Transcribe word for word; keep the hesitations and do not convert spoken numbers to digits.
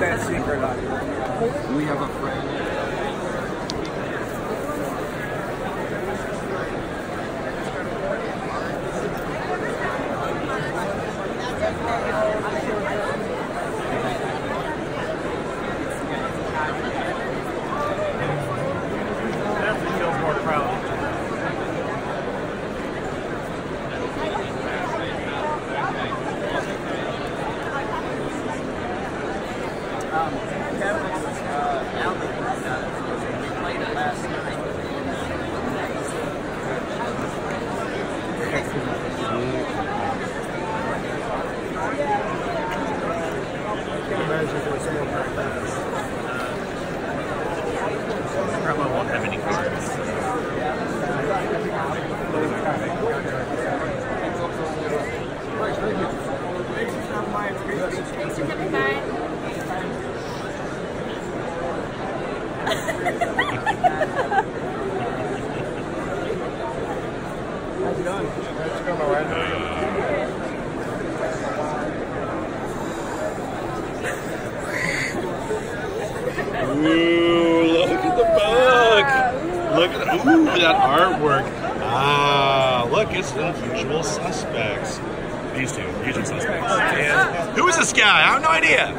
that secret out here. We have a friend. Usual suspects. These two, usual suspects. And who is this guy? I have no idea.